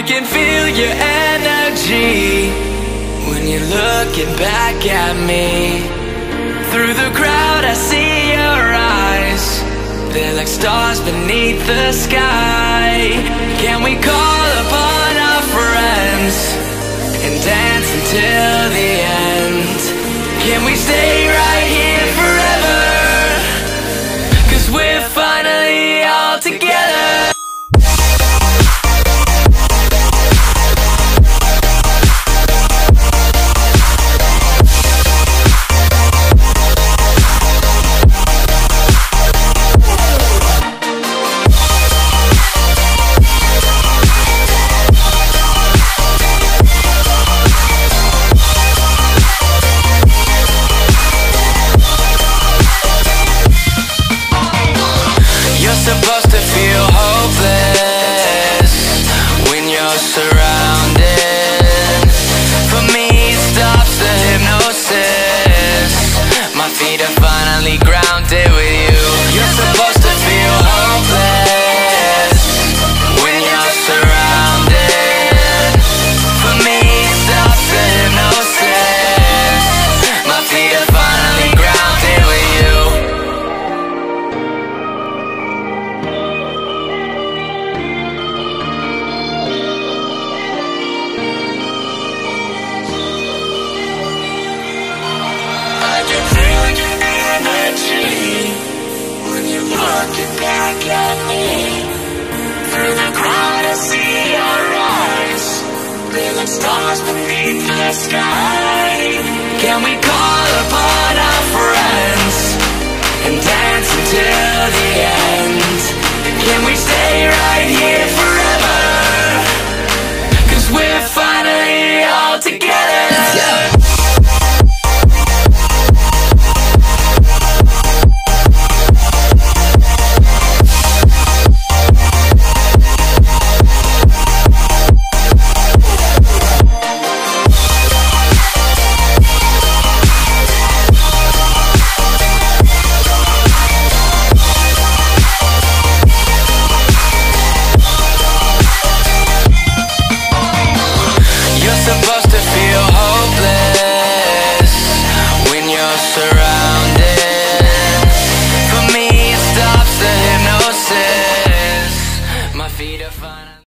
I can feel your energy when you're looking back at me. Through the crowd I see your eyes, they're like stars beneath the sky. Can we call upon our friends and dance until the end? Can we stay right here forever? 'Cause we're finally all together. Stars beneath the sky. Can we call upon our friends and dance until the end? Can we stay right here forever?